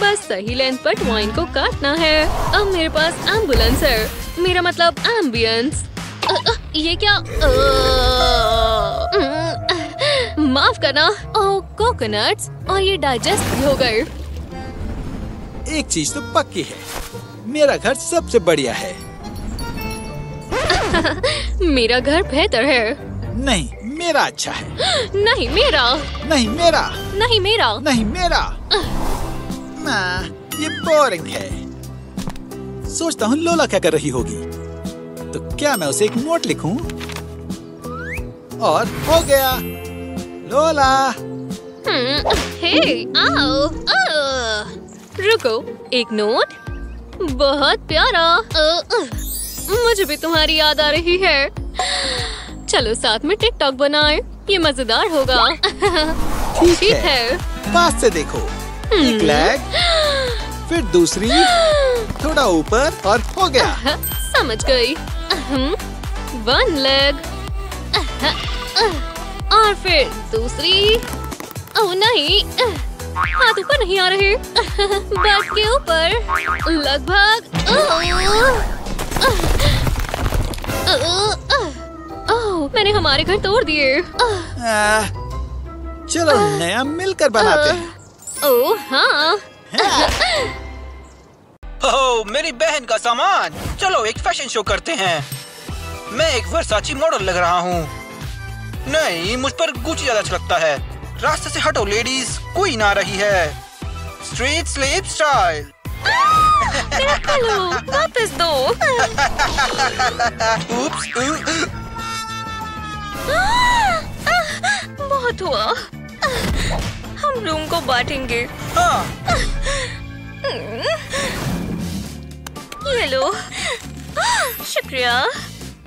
बस सही लेंथ पर टॉइन को काटना है। अब मेरे पास एम्बुलेंस है। मेरा मतलब एम्बियंस। ये क्या? माफ करना। ओ, कोकोनट्स और ये डाइजेस्ट हो गए। एक चीज तो पक्की है, मेरा घर सबसे बढ़िया है। मेरा घर बेहतर है। नहीं, मेरा अच्छा है। नहीं मेरा। नहीं मेरा। नहीं मेरा। नहीं मेरा। ना, ये बोरिंग है। सोचता हूँ लोला क्या कर रही होगी। तो क्या मैं उसे एक नोट लिखूं? और हो गया। लोला। हे, आओ, आओ। रुको, एक नोट। बहुत प्यारा। मुझे भी तुम्हारी याद आ रही है। चलो साथ में टिकटॉक बनाएं। ये मजेदार होगा। ठीक है। पास से देखो। एक लेग, फिर दूसरी, थोड़ा ऊपर और हो गया। समझ गई। वन लेग और फिर दूसरी। ओह नहीं, हाथ ऊपर नहीं आ रहे। बैट के ऊपर लगभग। ओह, मैंने हमारे घर तोड़ दिए। चलो नया मिलकर बनाते हैं। ओह हाँ। ओह, मेरी बहन का सामान। चलो एक फैशन शो करते हैं। मैं एक वर्साची मॉडल लग रहा हूँ। नहीं, मुझ पर गुची ज्यादा अच्छा लगता है। रास्ते से हटो लेडीज, कोई ना रही है। Street sleep style. मेरा पल्लू वापस दो। उप्स। बहुत हुआ। हम रूम को बांटेंगे। हाँ। ये लो। शुक्रिया,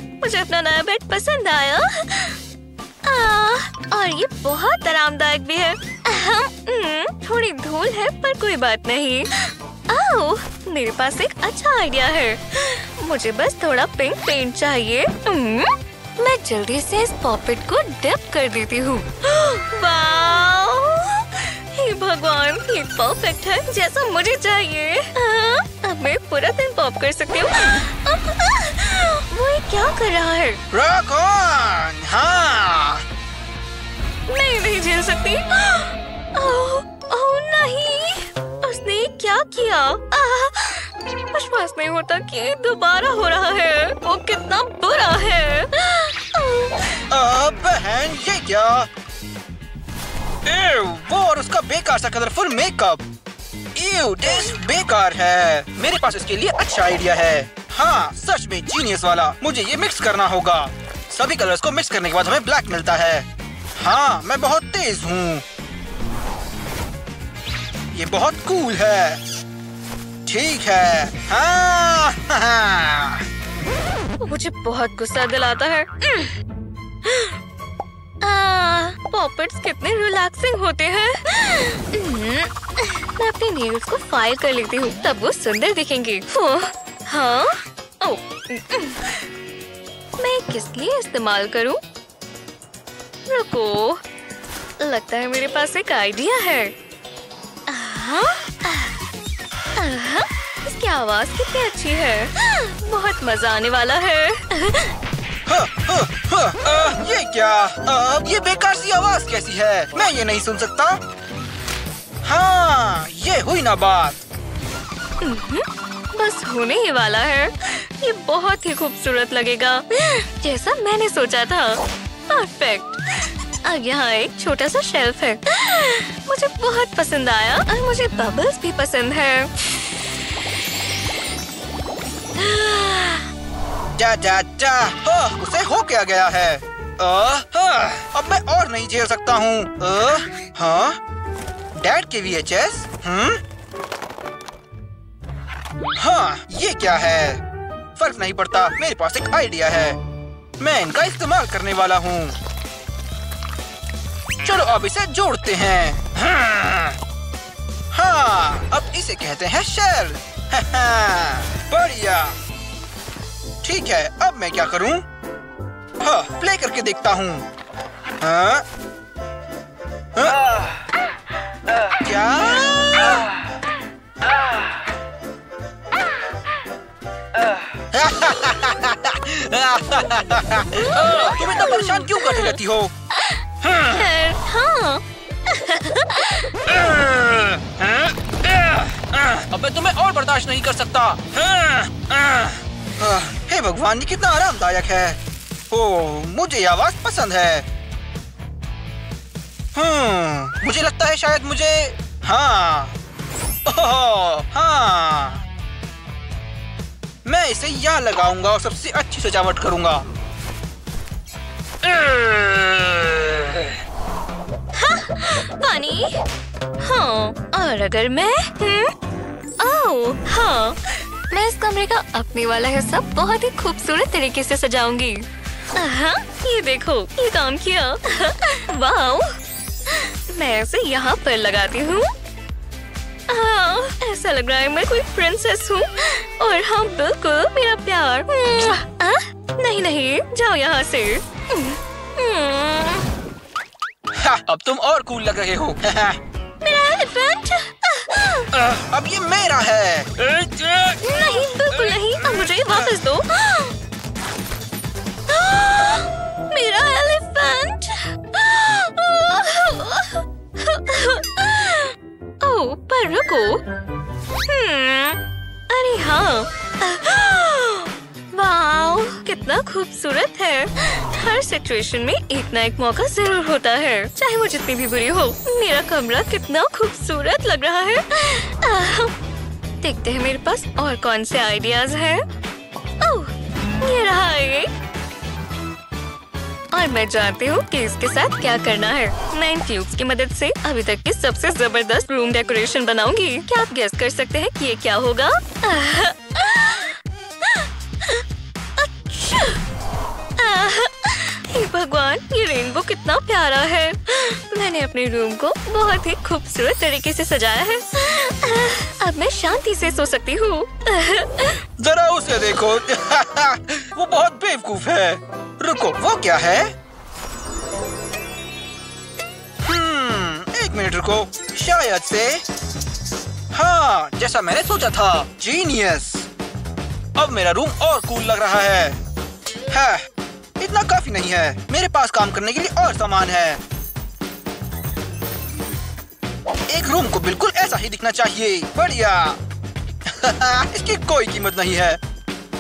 मुझे अपना नया बेड पसंद आया। आ, और ये बहुत आरामदायक भी है। थोड़ी धूल है पर कोई बात नहीं। आओ, मेरे पास एक अच्छा आइडिया है। मुझे बस थोड़ा पिंक पेंट चाहिए। मैं जल्दी से इस पॉपेट को डिप कर देती हूँ। हे भगवान, ये परफेक्ट है, जैसा मुझे चाहिए। आ, अब मैं पूरा दिन पॉप कर सकती हूँ। वो ये क्या कर रहा है? रॉक ऑन, हाँ। मैं नहीं झेल सकती। ओ, ओ, नहीं, उसने क्या किया? आ, विश्वास नहीं होता कि दोबारा हो रहा है। वो कितना बुरा है। अब बहन, ये क्या? एव, वो और उसका बेकार सा कलरफुल मेकअप। एव, दिस बेकार है। मेरे पास इसके लिए अच्छा आइडिया है। हाँ, सच में जीनियस वाला। मुझे ये मिक्स करना होगा। सभी कलर्स को मिक्स करने के बाद हमें ब्लैक मिलता है। हाँ, मैं बहुत तेज हूँ। ये बहुत कूल है। ठीक है। हाँ, हाँ, हाँ। मुझे बहुत गुस्सा दिलाता है। पॉपेट्स कितने रिलैक्सिंग होते हैं। मैं अपने नेल्स को फाइल कर लेती हूँ, तब वो सुंदर दिखेंगे। हाँ, ओ, मैं किस लिए इस्तेमाल करूँ? रुको, लगता है मेरे पास एक आइडिया है। हाँ, आहा, इसकी आवाज कितनी अच्छी है। बहुत मजा आने वाला है। हा, हा, हा, आ, ये क्या? अब ये बेकार सी आवाज कैसी है? मैं ये नहीं सुन सकता। हाँ, ये हुई ना बात। बस होने ही वाला है। ये बहुत ही खूबसूरत लगेगा, जैसा मैंने सोचा था। परफेक्ट। अब यहाँ एक छोटा सा शेल्फ है। मुझे बहुत पसंद आया और मुझे बबल्स भी पसंद है। जा जा जा, ओह, उसे हो क्या गया है? आ, आ, अब मैं और नहीं झेल सकता हूँ। हाँ, डैड के वी एच एस। हम्म, हाँ, ये क्या है? फर्क नहीं पड़ता, मेरे पास एक आइडिया है। मैं इनका इस्तेमाल करने वाला हूँ। चलो अब इसे जोड़ते हैं। हाँ, हाँ, अब इसे कहते हैं शेल। हाँ, हाँ, बढ़िया। ठीक है, अब मैं क्या करूं? हाँ, प्ले करके देखता हूं। हाँ, हाँ, क्या? तुम इतना परेशान क्यों करती रहती हो? हाँ। अब मैं तुम्हें और बर्दाश्त नहीं कर सकता। हे भगवान, ये कितना आरामदायक है। ओह, मुझे ये आवाज पसंद है। हम्म, मुझे लगता है शायद मुझे हाँ ओह, हाँ, मैं इसे यहाँ लगाऊंगा और सबसे अच्छी सजावट करूंगा। पानी। हाँ, और अगर मैं ओ, हाँ, मैं इस कमरे का अपने वाला हिस्सा बहुत ही खूबसूरत तरीके से सजाऊंगी। ये देखो, ये काम किया। वाओ, मैं इसे यहाँ पर लगाती हूँ। हाँ, ऐसा लग रहा है मैं कोई प्रिंसेस हूँ। और हाँ, बिल्कुल मेरा प्यार। आ, नहीं नहीं, जाओ यहाँ से। अब तुम और कूल लग रहे हो। मेरा एलिफेंट। अब ये मेरा है। नहीं, बिल्कुल नहीं, अब मुझे वापस दो। मेरा एलिफेंट। ओह, पर रुको। अरे हाँ, वाओ, कितना खूबसूरत है। हर सिचुएशन में एक ना एक मौका जरूर होता है, चाहे वो जितनी भी बुरी हो। मेरा कमरा कितना खूबसूरत लग रहा है। आ, देखते हैं मेरे पास और कौन से आइडियाज हैं। ओह, ये रहा है। और मैं जानती हूँ कि इसके साथ क्या करना है। मैं इन ट्यूब्स की मदद से अभी तक की सबसे जबरदस्त रूम डेकोरेशन बनाऊंगी। क्या आप गेस कर सकते हैं कि ये क्या होगा? आ, भगवान, ये रेनबो कितना प्यारा है। मैंने अपने रूम को बहुत ही खूबसूरत तरीके से सजाया है। अब मैं शांति से सो सकती हूँ। जरा उसे देखो, वो बहुत बेवकूफ है। रुको, वो क्या है? हम्म, एक मिनट रुको, शायद से। हाँ, जैसा मैंने सोचा था, जीनियस। अब मेरा रूम और कूल लग रहा है। है, इतना काफी नहीं है, मेरे पास काम करने के लिए और सामान है। एक रूम को बिल्कुल ऐसा ही दिखना चाहिए। बढ़िया। इसकी कोई कीमत नहीं है।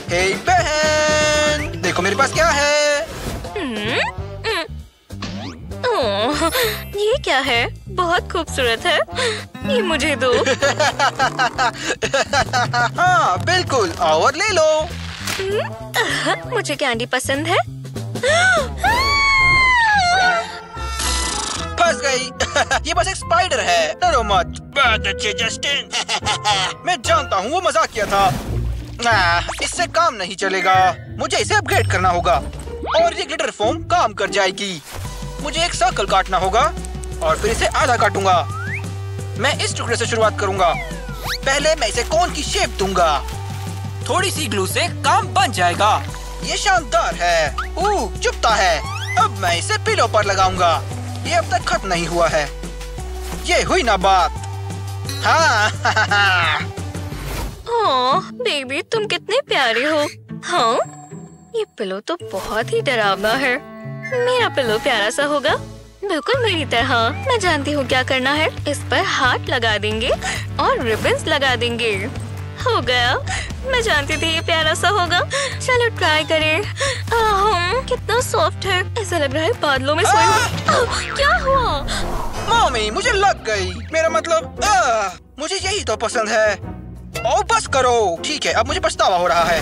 हे बहन, देखो मेरे पास क्या है। ओह, ये क्या है? बहुत खूबसूरत है, ये मुझे दो। हाँ बिल्कुल, और ले लो। मुझे कैंडी पसंद है। फंस गई। ये बस एक स्पाइडर है, डरो मत। बहुत अच्छे जस्टिन। मैं जानता हूँ वो मजाक किया था। आ, इससे काम नहीं चलेगा, मुझे इसे अपग्रेड करना होगा और ये ग्लिटर फोम काम कर जाएगी। मुझे एक सर्कल काटना होगा और फिर इसे आधा काटूंगा। मैं इस टुकड़े से शुरुआत करूंगा। पहले मैं इसे कोन की शेप दूंगा। थोड़ी सी ग्लू से काम बन जाएगा। ये शानदार है। ओ, चुपता है। अब मैं इसे पिलो पर लगाऊंगा। ये अब तक खत्म नहीं हुआ है। ये हुई ना बात। हाँ, हाँ, हाँ। ओह, बेबी तुम कितने प्यारे हो। हाँ, ये पिलो तो बहुत ही डरावना है। मेरा पिलो प्यारा सा होगा, बिल्कुल मेरी तरह। मैं जानती हूँ क्या करना है। इस पर हार्ट लगा देंगे और रिबन्स लगा देंगे। हो गया, मैं जानती थी ये प्यारा सा होगा। चलो ट्राई करें। आह, कितना सॉफ्ट है, ऐसा लग रहा है बादलों में सोई हूं। क्या हुआ? मम्मी, मुझे लग गई। मेरा मतलब, आ, मुझे यही तो पसंद है। ओ, बस करो। ठीक है, अब मुझे पछतावा हो रहा है।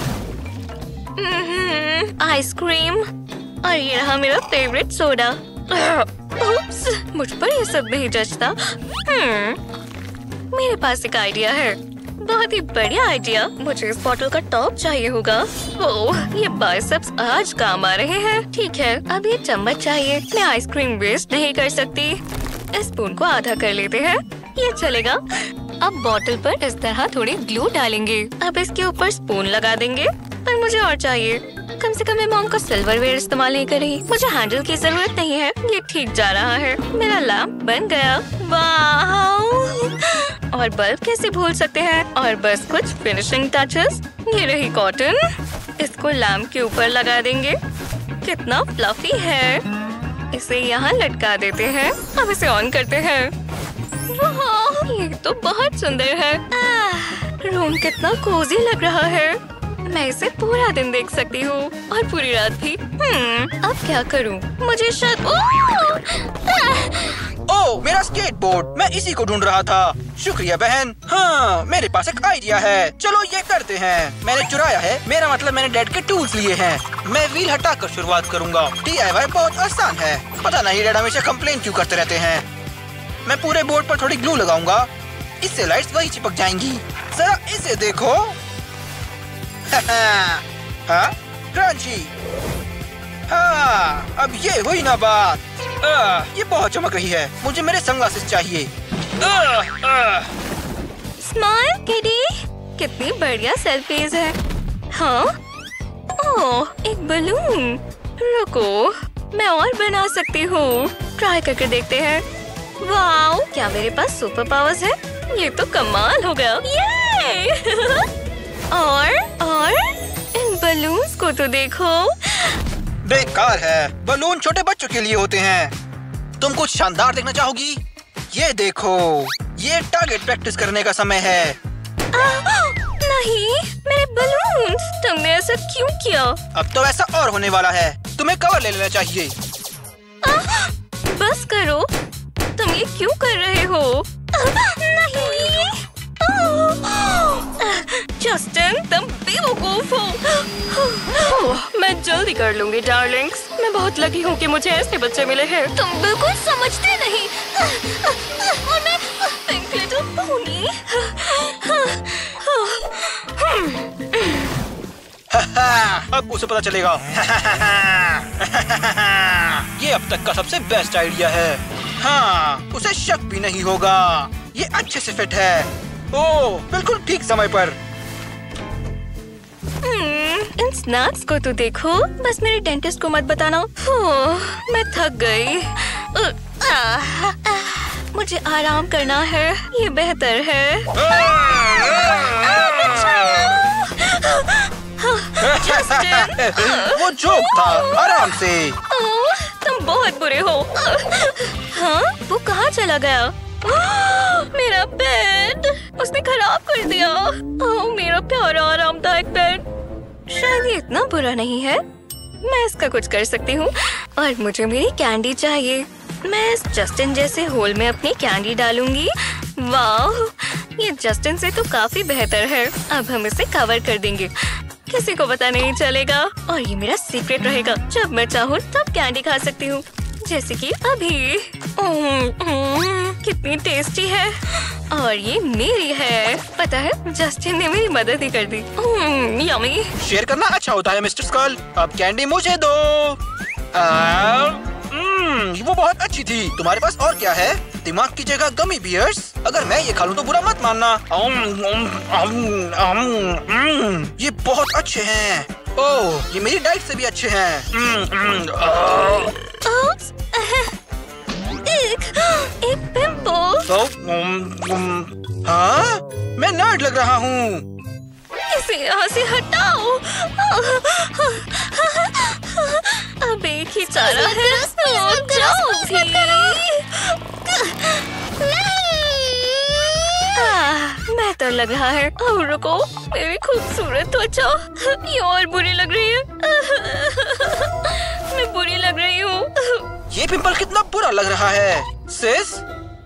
आइसक्रीम, और ये रहा मेरा फेवरेट सोडा। उप्स, मुझ पर ये सब नहीं जचता। मेरे पास एक आइडिया है, बहुत ही बढ़िया आइडिया। मुझे इस बॉटल का टॉप चाहिए होगा। ओह, ये बाइसेप्स आज काम आ रहे हैं। ठीक है, अब ये चम्मच चाहिए। मैं आइसक्रीम वेस्ट नहीं कर सकती। इस स्पून को आधा कर लेते हैं, ये चलेगा। अब बॉटल पर इस तरह थोड़ी ग्लू डालेंगे। अब इसके ऊपर स्पून लगा देंगे। पर मुझे और चाहिए। कम से कम मैं मॉम का सिल्वरवेयर इस्तेमाल नहीं कर रही। मुझे हैंडल की जरूरत नहीं है। ये ठीक जा रहा है। मेरा लैम्प बन गया। वाह, और बल्ब कैसे भूल सकते हैं। और बस कुछ फिनिशिंग टचेस। ये रही कॉटन, इसको लैम्प के ऊपर लगा देंगे। कितना फ्लफी है। इसे यहाँ लटका देते हैं। अब इसे ऑन करते हैं। वाह, ये तो बहुत सुंदर है। आह, रूम कितना कोजी लग रहा है। मैं इसे पूरा दिन देख सकती हूँ और पूरी रात भी। अब क्या करूँ? मुझे शायद ओ, मेरा स्केटबोर्ड, मैं इसी को ढूंढ रहा था। शुक्रिया बहन। हाँ, मेरे पास एक आइडिया है। चलो ये करते हैं। मैंने चुराया है, मेरा मतलब मैंने डैड के टूल्स लिए हैं। मैं व्हील हटाकर शुरुआत करूंगा। डी आई वाई बहुत आसान है। पता नहीं डैड हमेशा कंप्लेन क्यों करते रहते हैं। मैं पूरे बोर्ड पर थोड़ी ग्लू लगाऊंगा, इससे लाइट्स वही चिपक जाएंगी। जरा इसे देखो। हाँ, क्रंची। हाँ, अब ये हुई ना बात। आ, ये बहुत चमक रही है। मुझे मेरे सनग्लासेस चाहिए। स्माइल किडी, कितनी बढ़िया सेल्फीज है। हाँ, ओह, एक बलून। रुको, मैं और बना सकती हूँ। ट्राई करके देखते हैं। वाओ, क्या मेरे पास सुपर पावर्स है? ये तो कमाल हो गया। ये और और इन बलून्स को तो देखो। बेकार है, बलून छोटे बच्चों के लिए होते हैं। तुम कुछ शानदार देखना चाहोगी? ये देखो, ये टारगेट प्रैक्टिस करने का समय है। आ, नहीं, मेरे बलून्स। तुमने ऐसा क्यों किया? अब तो ऐसा और होने वाला है। तुम्हें कवर ले लेना चाहिए। आ, बस करो, तुम ये क्यों कर रहे हो? आ, नहीं। जस्टिन, तुम बेवकूफ हो। मैं जल्दी कर लूंगी डार्लिंग्स। मैं बहुत लकी हूँ कि मुझे ऐसे बच्चे मिले हैं। तुम बिल्कुल समझते नहीं। और मैं पिंक लिटिल पोनी। अब उसे पता चलेगा। ये अब तक का सबसे बेस्ट आइडिया है। हाँ, उसे शक भी नहीं होगा। ये अच्छे से फिट है। ओह, बिल्कुल ठीक समय पर। इन स्नैक्स को तो देखो, बस मेरे डेंटिस्ट को मत बताना। मैं थक गई, मुझे आराम करना है, ये बेहतर है। वो जोक था, आराम से। तुम बहुत बुरे हो। हाँ, वो कहाँ चला गया? मेरा बेड, उसने खराब कर दिया। ओह, मेरा प्यारा आरामदायक बेड। शायद ये इतना बुरा नहीं है, मैं इसका कुछ कर सकती हूँ। और मुझे मेरी कैंडी चाहिए। मैं इस जस्टिन जैसे होल में अपनी कैंडी डालूंगी। वाह, ये जस्टिन से तो काफी बेहतर है। अब हम इसे कवर कर देंगे, किसी को पता नहीं चलेगा। और ये मेरा सीक्रेट रहेगा, जब मैं चाहूँ तब कैंडी खा सकती हूँ, जैसे कि अभी। कितनी टेस्टी है। और ये मेरी है, पता है जस्टिन ने मेरी मदद ही कर दी। यम्मी। शेयर करना अच्छा होता है मिस्टर स्कल। अब कैंडी मुझे दो। वो बहुत अच्छी थी। तुम्हारे पास और क्या है? दिमाग की जगह गमी बियर्स। अगर मैं ये खा लूँ तो बुरा मत मानना। ये बहुत अच्छे हैं। ओह, ये मेरी डाइट से भी अच्छे हैं। एक पिंपल। तो, हाँ, मैं नर्ड लग रहा हूँ। इसे यहाँ से हटाओ। अब एक ही चारा है। जाओ भी। मैं तो लग रहा है। और रुको, मेरी खूबसूरत त्वचा, ये और बुरी लग रही है। मैं बुरी लग रही हूँ। ये पिंपल कितना बुरा लग रहा है। सिस,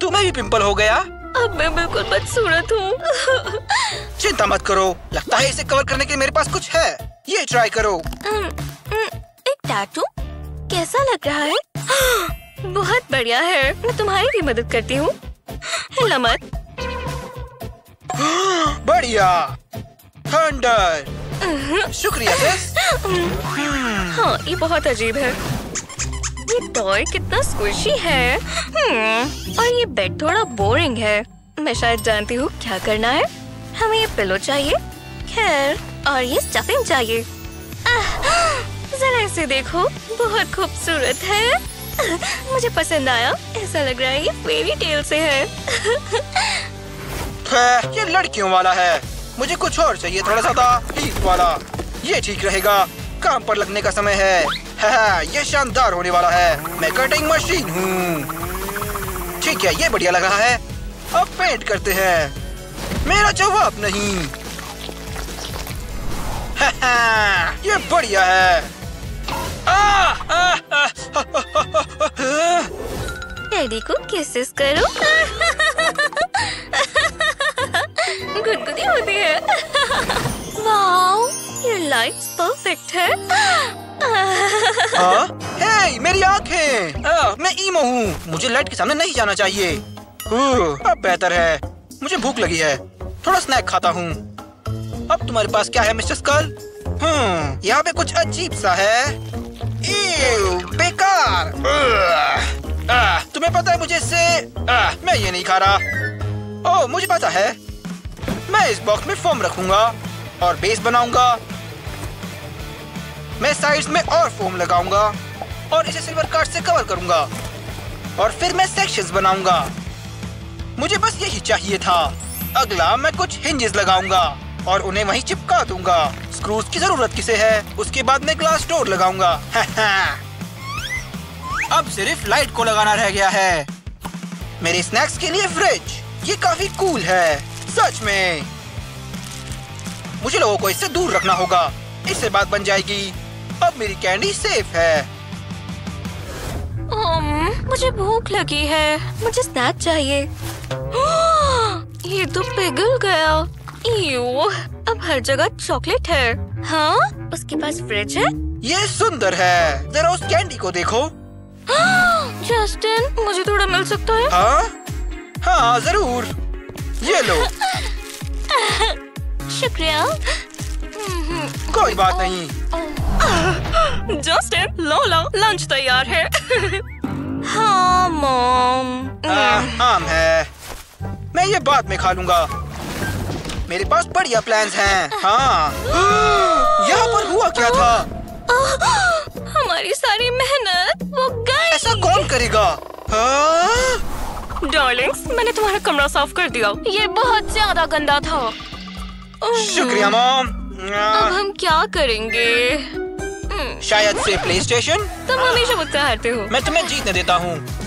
तुम्हें भी पिंपल हो गया? अब मैं बिल्कुल बदसूरत हूँ। चिंता मत करो, लगता है इसे कवर करने के लिए मेरे पास कुछ है। ये ट्राई करो। एक टैटू, कैसा लग रहा है? बहुत बढ़िया है। मैं तुम्हारी भी मदद करती हूँ, हिला मत। बढ़िया। थंडर। शुक्रिया सिस। हाँ, ये बहुत अजीब है। ये टॉय कितना स्क्विशी है। और ये बेड थोड़ा बोरिंग है। मैं शायद जानती हूँ क्या करना है। हमें ये पिलो चाहिए, खैर। और ये स्टफिंग चाहिए। जरा इसे देखो, बहुत खूबसूरत है। मुझे पसंद आया। ऐसा लग रहा है ये फेरी टेल से है। ये लड़कियों वाला है। मुझे कुछ और चाहिए, थोड़ा सा हीट वाला। ये ठीक रहेगा, काम पर लगने का समय है। हाँ, ये शानदार होने वाला है। मैं कटिंग मशीन हूँ। ठीक है, ये बढ़िया लग रहा है। अब पेंट करते हैं। मेरा जवाब नहीं। हाँ, ये बढ़िया है। डैडी को किसेस करो। गुदगुदी होती है। वाव, ये लाइट्स परफेक्ट है। हाँ, हे, मेरी आँखें। आ, मैं ईमो हूँ, मुझे लाइट के सामने नहीं जाना चाहिए। अब बेहतर है। मुझे भूख लगी है, थोड़ा स्नैक खाता हूँ। अब तुम्हारे पास क्या है मिस्टर स्कल? हम्म, यहाँ पे कुछ अजीब सा है। ईव, बेकार। आ, तुम्हें पता है मुझे इससे, आ, मैं ये नहीं खा रहा। ओह, मुझे पता है। मैं इस बॉक्स में फोम रखूंगा और बेस बनाऊंगा। मैं साइड्स में और फोम लगाऊंगा और इसे सिल्वर कार्ड से कवर करूंगा। और फिर मैं सेक्शंस बनाऊंगा। मुझे बस यही चाहिए था। अगला मैं कुछ हिंजेस लगाऊंगा और उन्हें वहीं चिपका दूंगा। स्क्रूज की जरूरत किसे है? उसके बाद मैं ग्लास डोर लगाऊंगा। अब सिर्फ लाइट को लगाना रह गया है। मेरे स्नैक्स के लिए फ्रिज, ये काफी कूल है सच में। मुझे लोगों को इससे दूर रखना होगा, इससे बात बन जाएगी। अब मेरी कैंडी सेफ है। um, मुझे भूख लगी है, मुझे स्नैक चाहिए। ये तो पिघल गया। ईयो, अब हर जगह चॉकलेट है। हाँ, उसके पास फ्रिज है। ये सुंदर है, जरा उस कैंडी को देखो। जस्टिन, मुझे थोड़ा मिल सकता है? हाँ हाँ, जरूर। ये लो। शुक्रिया। कोई बात नहीं। जस्टिन, लो लो, लंच तैयार है। हाँ मॉम। आम है, मैं ये बाद में खा लूंगा। मेरे पास बढ़िया प्लान्स हैं। हाँ, यहाँ पर हुआ क्या था? हमारी सारी मेहनत वो गई। ऐसा कौन करेगा? डार्लिंग्स, मैंने तुम्हारा कमरा साफ कर दिया। ये बहुत ज्यादा गंदा था। शुक्रिया मॉम। अब हम क्या करेंगे? शायद से प्लेस्टेशन? तुम हमेशा मुझसे हारते हो। मैं तुम्हें जीतने देता हूँ।